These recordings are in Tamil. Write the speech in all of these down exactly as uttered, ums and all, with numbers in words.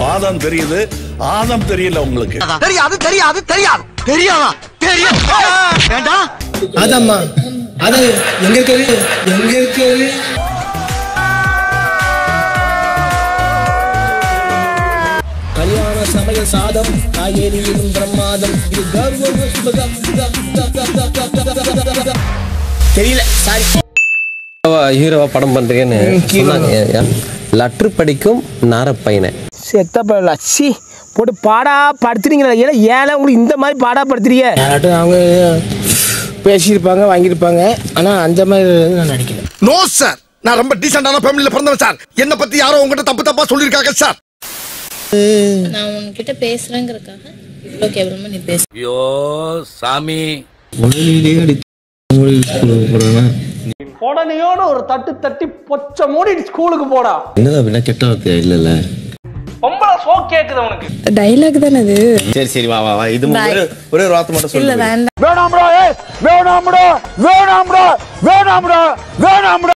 பாதம் தெரியுது, ஆதம் தெரியல உங்களுக்கு. தெரியாது தெரியாது தெரியாது தெரியாதா தெரியும் வேண்டாம். அதம்மா அது எங்க இருக்காரு எங்க இருக்காரு சமய சாதம் காயேரியிலும் பிரம்மாதம் இது தெரியல. ஹீரோவா படம் பண்றீங்கன்னு சொன்னாங்க. லற்று படிக்கும் நாரப்பையனை செத்த பல சி போட்டு பாடா படுத்துறீங்களா? ஏன்னா ஏன்னா உங்களுக்கு இந்த மாதிரி பாடா படுத்துறீங்க. அவங்க பேசியிருப்பாங்க வாங்கியிருப்பாங்க, ஆனால் அந்த மாதிரி நான் நினைக்கிறேன். நோ சார், நான் ரொம்ப டீசெண்டான ஃபேமிலியில் பிறந்தவன் சார். என்னை பற்றி யாரோ உங்கள்கிட்ட தப்பு தப்பாக சொல்லியிருக்காங்க சார். நான் உன்கிட்ட பேசுறேங்கிறதுக்காக இவ்வளோ கேவலமா நீ பேசு. ஐயோ சாமி, உடனேயோட ஒரு தட்டு தட்டி பொச்ச மூடி ஸ்கூலுக்கு போடா. என்னடா பின்ன கெட்ட வார்த்தை இல்லல. பொம்பள சோ கேக்குது உனக்கு. டயலாக் தான அது. சரி சரி வா வா இது ஒரு ஒரே வார்த்தை மட்டும் சொல்லு. வேணாம்டா ஏய் வேணாம்டா வேணாம்டா வேணாம்டா வேணாம்டா.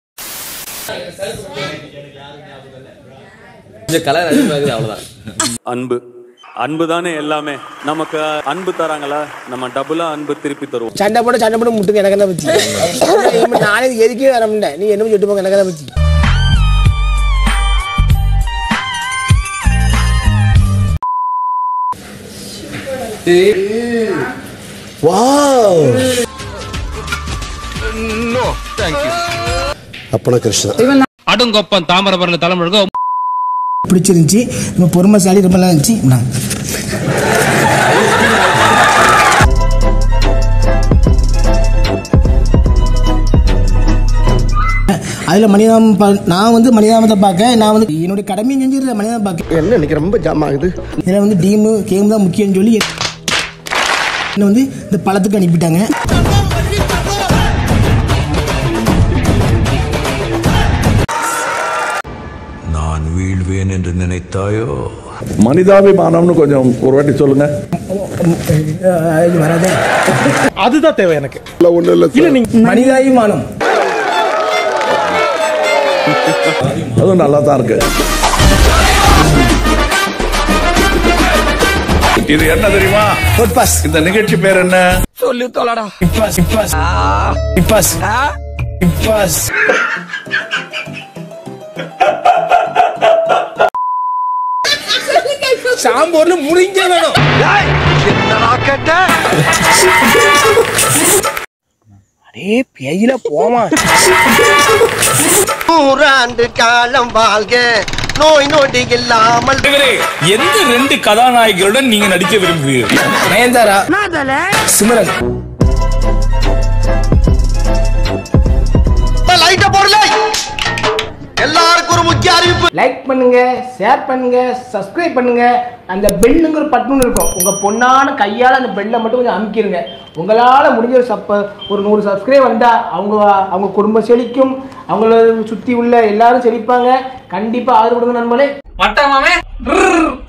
அன்பு அன்பு தானே எல்லாமே. நமக்கு அன்பு தராங்களா, நம்ம டபுளா அன்பு திருப்பி தருவோம். சண்டை போட சண்டை போட முட்டுங்க எனக்கு தான் பத்தி. நானே எதுக்கே வர முடியல, நீ என்ன சொல்லிட்டு போங்க எனக்கு தான் பத்தி. வாவ் நோ थैंक यू அப்பனா கிருஷ்ணா அடுங்கப்பன் தாமரபரண தலைமுழுக பிடிச்சிருந்துச்சு. ரொம்ப பொறுமைசாலி, ரொம்ப நல்லா இருந்துச்சு. அதில் மனிதாம் நான் வந்து மனிதாமத்தை பார்க்க நான் வந்து என்னுடைய கடமையை செஞ்சிருந்த மனிதாம் பார்க்க என்ன எனக்கு ரொம்ப ஜாம் ஆகுது. இதில் வந்து டீமு கேம் தான் முக்கியம்னு சொல்லி என்னை வந்து இந்த பழத்துக்கு அனுப்பிட்டாங்க. என்று நினைத்தாயோ மனிதாபிமானம்னு கொஞ்சம் ஒரு வாட்டி சொல்லுங்க. அதுதான் தேவை எனக்கு. மனிதாபிமானம் அது நல்லா தான் இருக்கு. இது என்ன தெரியுமா? இந்த நிகழ்ச்சி பேர் என்ன சொல்லு தோலடா. சாம்பூர்ல முடிஞ்ச வேணும். அடே பேயில போமா. நூறு ஆண்டு காலம் வாழ்க, நோய் நோடி இல்லாமல். எந்த ரெண்டு கதாநாயகிகளுடன் நீங்க நடிக்க விரும்புவீர்கள்? நயன்தாரா, சிம்ரன். லைட்டா போடல. எல்லாருக்கும் ஒரு முக்கிய அறிவிப்பு. லைக் பண்ணுங்க, ஷேர் பண்ணுங்க, சப்ஸ்கிரைப் பண்ணுங்க. அந்த பெல்லுங்கிற பட்டன் இருக்கும், உங்க பொண்ணான கையால அந்த பெல்லை மட்டும் கொஞ்சம் அமுக்கிடுங்க. உங்களால முடிஞ்ச ஒரு சப்ப ஒரு நூறு சப்ஸ்கிரைப் வந்தா அவங்க அவங்க குடும்பம் செழிக்கும், அவங்கள சுத்தி உள்ள எல்லாரும் செழிப்பாங்க. கண்டிப்பா ஆதரவு கொடுங்க நண்பர்களே.